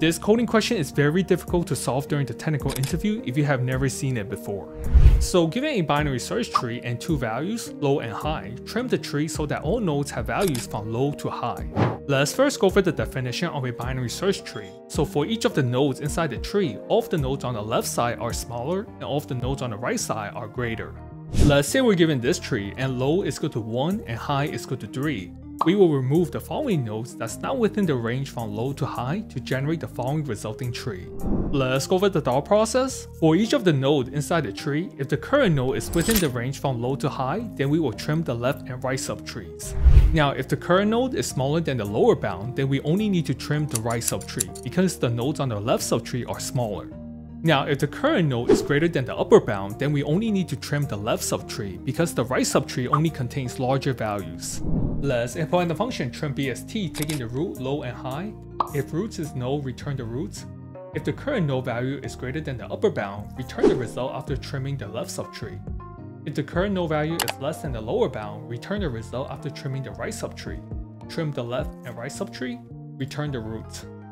This coding question is very difficult to solve during the technical interview if you have never seen it before. So given a binary search tree and two values, low and high, trim the tree so that all nodes have values from low to high. Let's first go for the definition of a binary search tree. So for each of the nodes inside the tree, all of the nodes on the left side are smaller and all of the nodes on the right side are greater. Let's say we're given this tree and low is equal to 1 and high is equal to 3. We will remove the following nodes that's not within the range from low to high to generate the following resulting tree. Let's go over the thought process. For each of the nodes inside the tree, if the current node is within the range from low to high, then we will trim the left and right subtrees. Now, if the current node is smaller than the lower bound, then we only need to trim the right subtree because the nodes on the left subtree are smaller. Now, if the current node is greater than the upper bound, then we only need to trim the left subtree because the right subtree only contains larger values. Let's implement the function trimBST, taking the root low and high. If roots is null, return the roots. If the current node value is greater than the upper bound, return the result after trimming the left subtree. If the current node value is less than the lower bound, return the result after trimming the right subtree. Trim the left and right subtree, return the roots.